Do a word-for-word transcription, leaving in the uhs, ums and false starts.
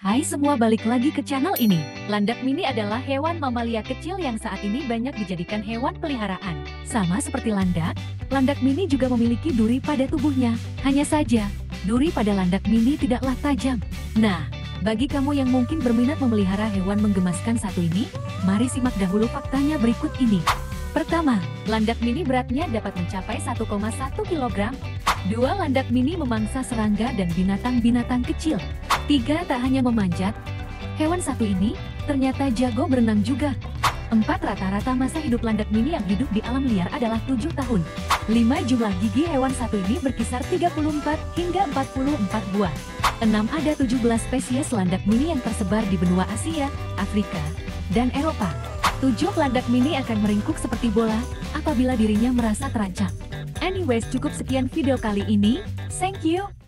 Hai semua, balik lagi ke channel ini. Landak mini adalah hewan mamalia kecil yang saat ini banyak dijadikan hewan peliharaan. Sama seperti landak, landak mini juga memiliki duri pada tubuhnya. Hanya saja, duri pada landak mini tidaklah tajam. Nah, bagi kamu yang mungkin berminat memelihara hewan menggemaskan satu ini, mari simak dahulu faktanya berikut ini. Pertama, landak mini beratnya dapat mencapai satu koma satu kilogram. Dua, landak mini memangsa serangga dan binatang-binatang kecil. Tiga, tak hanya memanjat, hewan satu ini ternyata jago berenang juga. Empat, rata-rata masa hidup landak mini yang hidup di alam liar adalah tujuh tahun. Lima, jumlah gigi hewan satu ini berkisar tiga puluh empat hingga empat puluh empat buah. Enam, ada tujuh belas spesies landak mini yang tersebar di benua Asia, Afrika, dan Eropa. Tujuh, landak mini akan meringkuk seperti bola apabila dirinya merasa terancam. Anyways, cukup sekian video kali ini. Thank you.